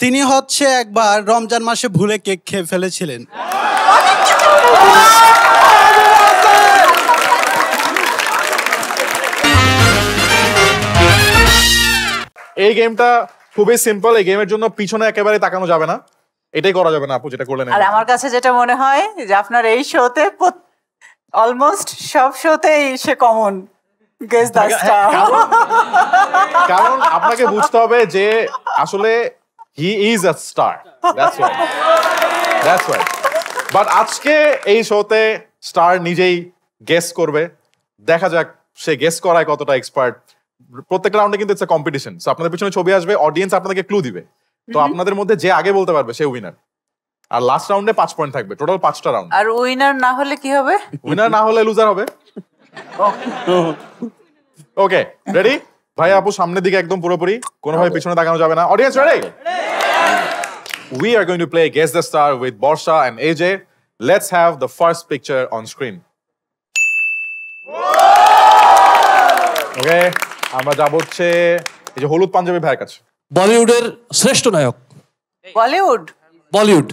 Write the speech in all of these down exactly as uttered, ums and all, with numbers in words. তিনি হচ্ছে একবার রমজান মাসে ভুলে কেক খেয়ে ফেলেছিলেন এই গেমটা খুবই সিম্পল এই গেমের জন্য পিছনে একেবারে তাকানো যাবে না এটাই করা যাবে না আপু যেটা করলেন আর আমার কাছে যেটা মনে হয় যে আপনার এই শোতে অলমোস্ট সব শোতেই সে কমন গেস দ্য স্টার কারণ আপনাকে বুঝতে হবে যে আসলে he is a star that's why that's why but আজকে এই শোতে স্টার নিজেই গেস করবে দেখা যাক সে গেস করায় কতটা এক্সপার্ট প্রত্যেকটা রাউন্ডে কিন্তু একটা কম্পিটিশন সো আপনাদের পিছনে ছবি আসবে অডিয়েন্স আপনাদেরকে ক্লু দিবে তো আপনাদের মধ্যে যে আগে বলতে পারবে সে উইনার আর লাস্ট রাউন্ডে পাঁচ পয়েন্ট থাকবে টোটাল পাঁচটা রাউন্ড আর উইনার না হলে কি হবে উইনার না হলে লুজার হবে ওকে রেডি ভাই আপু সামনের দিকে একদম পুরোপুরি কোনোভাবে পিছনে তাকানো যাবে না audience ready we are going to play guess the star with Barsha and AJ let's have the first picture on screen okay আমরা যাব হচ্ছে এই যে হলুদ পাঞ্জাবি ভাইয়ের কাছে বলিউডের শ্রেষ্ঠ নায়ক Bollywood Bollywood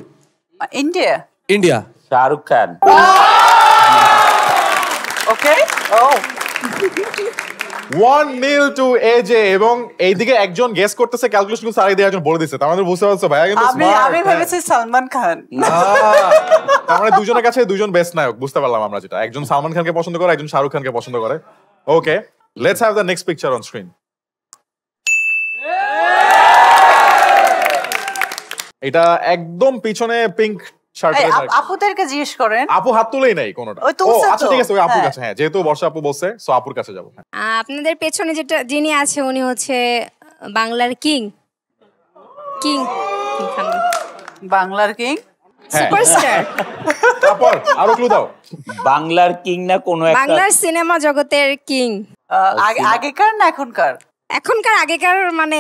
India India Shahrukh Khan okay ও one nil to A J এবং এইদিকে একজন গেস করতেছে ক্যালকুলেশন করে সারাই দিয়ে একজন বলে দিয়েছে তাহলে বুঝতে পারছো ভাইয়া কিন্তু আমি আমি ভেবেছি সালমান খান না আমরা দুজনের কাছে দুজন বেস্ট নায়ক বুঝতে পারলাম আমরা যেটা একজন সালমান খানকে পছন্দ করে একজন শাহরুখ খানকে পছন্দ করে okay let's have the next picture on screen এটা একদম পিছনে পিঙ্ক শার্টে থাকে আপুদেরকে জিজ্ঞেস করেন আপু হাত তুলেই নাই কোনটা ও আচ্ছা ঠিক আছে ওই আপুর কাছে হ্যাঁ যেহেতু বর্ষা আপু বলছে সো আপুর কাছে যাব আপনাদের পেছনে যেটা যিনি আছে উনি হচ্ছে বাংলার কিং কিং বাংলার কিং সুপারস্টার তারপর আর ক্লু দাও বাংলার কিং না কোন একটা বাংলার সিনেমা জগতের কিং আগেকার না এখনকার এখনকার আগেকার মানে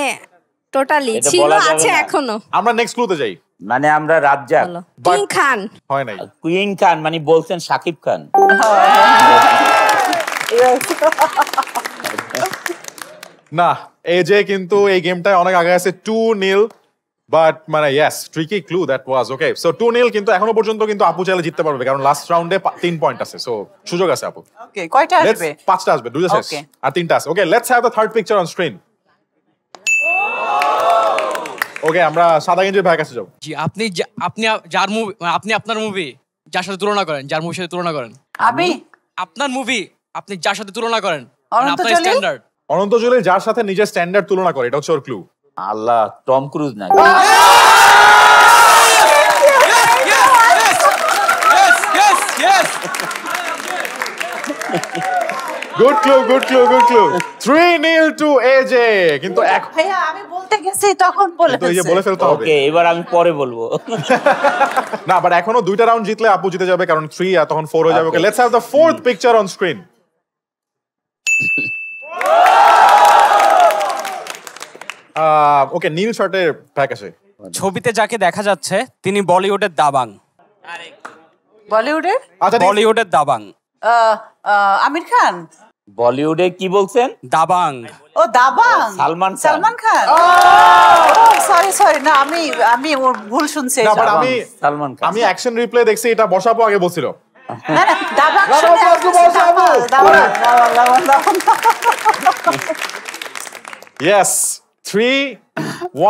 টোটালি ছিল আছে এখনো আমরা নেক্সট ক্লুতে যাই মানে আমরা রাজ্জাক কিং খান হয় নাই কিং খান মানে বলছেন সাকিব খান না এই যে কিন্তু এই গেমটায় অনেক আগে আছে two nil বাট মানে yes tricky clue that was okay so two nil কিন্তু এখনো পর্যন্ত কিন্তু আপু চাইলে জিততে পারবে কারণ লাস্ট রাউন্ডে তিন পয়েন্ট আছে সো সুযোগ আছে আপু ওকে কয়টা আসবে পাঁচটা আসবে দুইটা শেষ আর তিনটা আছে okay let's have the third picture on screen okay আমরা সাদা গেঞ্জির ভাই কাছে যাব জি আপনি আপনি যার মুভি আপনি আপনার মুভি যার সাথে তুলনা করেন যার মুভির সাথে তুলনা করেন আমি আপনার মুভি আপনি যার সাথে তুলনা করেন আপনার স্ট্যান্ডার্ড অনন্ত জলি যার সাথে নিজের স্ট্যান্ডার্ড তুলনা করে এটা হচ্ছে ওর ক্লু আল্লাহ টম ক্রুজ না good clue good clue good clue three nil to A J কিন্তু এক ভাইয়া আমি বলতে গেছি তখন বলে তো এই যে বলে ফেলতে হবে ওকে এবার আমি পরে বলবো না বাট এখনো দুইটা রাউন্ড জিতলে আপু জিতে যাবে কারণ three আর তখন four হয়ে যাবে okay let's have the fourth picture on screen ah okay নীল শার্টের প্যাক আছে ছবিতে যাকে দেখা যাচ্ছে তিনি বলিউডের দাবাং আরে বলিউডের আচ্ছা বলিউডের দাবাং আমির খান বলিউডে কি বলছেন দাবাং ও দাবাং সালমান সালমান খান ও সরি সরি না আমি আমি ভুল শুনছি না বাট আমি সালমান খান আমি অ্যাকশন রিপ্লে দেখছি এটা বসাবো আগে বলছিল না না দাবাং বসাবো Dabangg Dabangg Dabangg yes three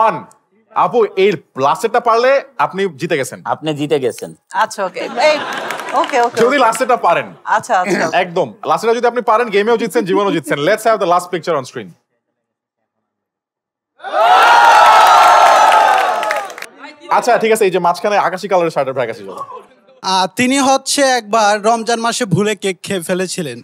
one আপু এই লাস্টটা পারলে আপনি জিতে গেছেন আপনি জিতে গেছেন আচ্ছা ওকে এই ওকে ওকে যদি লাস্টটা পারেন আচ্ছা আচ্ছা একদম লাস্টটা যদি আপনি পারেন গেমেও জিতছেন জীবনও জিতছেন let's have the last picture on screen আচ্ছা ঠিক আছে এই যে মাঝখানে আকাশী কালারের শার্টের ভাই কাছে যাবো তিনি হচ্ছে একবার রমজান মাসে ভুলে কেক খেয়ে ফেলেছিলেন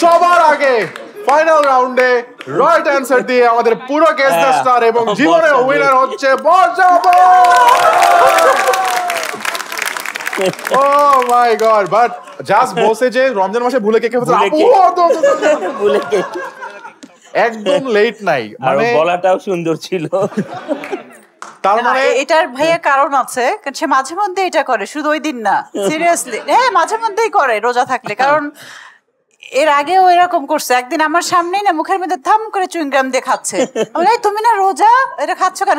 সবার আগে ফাইনাল রাউন্ডে রাইট অ্যানসার দিয়ে আমাদের পুরো গেস দ্য স্টার এবং জীবনের উইনার হচ্ছে বর্ষা আপু oh my god but just বসে যে রমজান মাসে ভুলে কে কে ভুলে কে একদম লেট নাই মানে বলাটাও সুন্দর ছিল তার মানে এটার ভাইয়া কারণ আছে, কারণ সে মাঝে মধ্যে এটা করে, শুধু ওই দিন না, সিরিয়াসলি। হ্যাঁ, মাঝে মধ্যেই করে রোজা থাকলে, কারণ এর আগেও এরকম করছে। একদিন আমার সামনেই না মুখের মধ্যে থাম করে চুইংগাম দিয়ে খাচ্ছে, তুমি না রোজা, এটা খাচ্ছ কেন?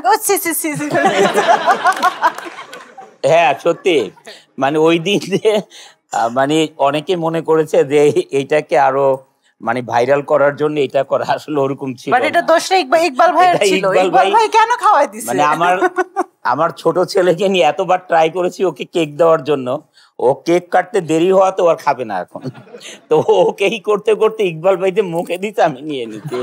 হ্যাঁ সত্যি, মানে ওই দিন মানে অনেকে মনে করেছে যে এইটাকে আরো মানে ভাইরাল করার জন্য এটা করা, আসলে ওরকম ছিল বাট এটা দোষটা ইকবাল ভাইয়ের ছিল। ইকবাল ভাই কেন খাওয়ায় দিছে? মানে আমার আমার ছোট ছেলেকে নিয়ে এতবার ট্রাই করেছি ওকে কেক দেওয়ার জন্য, ও কেক কাটতে দেরি হওয়াতে আর খাবে না এখন, তো ওকেই করতে করতে ইকবাল ভাইতে মুখে দিতে আমি নিয়ে নিতে।